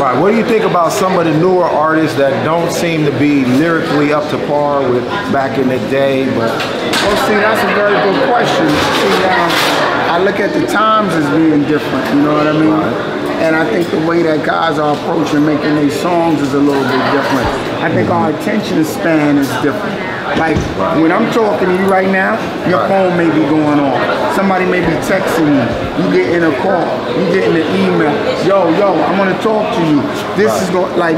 Right. What do you think about some of the newer artists that don't seem to be lyrically up to par with back in the day? But well, see, that's a very good question. See, now I look at the times as being different. You know what I mean? Right. And I think the way that guys are approaching making these songs is a little bit different. I think our attention span is different. Like when I'm talking to you right now, your phone may be going on. Somebody may be texting you. You getting a call. You getting an email. Yo, I want to talk to you. This is going like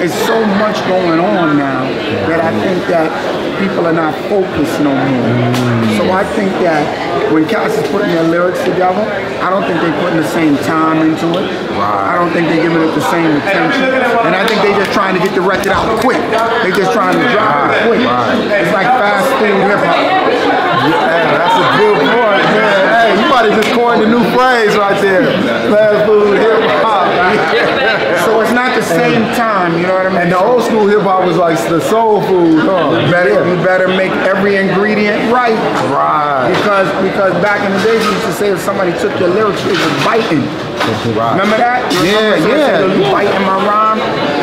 it's so much going on now that I think that people are not focused no more. So I think that when cats is putting their lyrics together, I don't think they're putting the same time into it. Right. I don't think they're giving it the same attention. And I think they're just trying to get the record out quick. They're just trying to drive it quick. Right. It's like fast food hip hop. Yeah, that's a good point, man. Hey, you might have just coined a new phrase right there. Fast food hip hop. So it's not the same time, you know what I mean? And the old school hip hop was like the soul food, huh? You better make every ingredient right. Right. Because back in the days, you used to say if somebody took your lyrics, it was biting. Right. Remember that? Yeah. You biting my rhyme?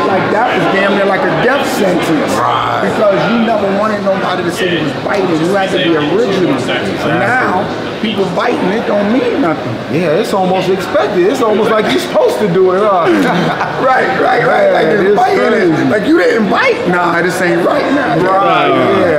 Like that was damn near like a death sentence. Right. Because you never wanted nobody to say it was biting. You had to be original. So now, people biting, it don't mean nothing. Yeah, it's almost expected. It's almost like you're supposed to do it. Right. Like, it's biting. Like you didn't bite. Nah, this ain't right now. Right. Yeah.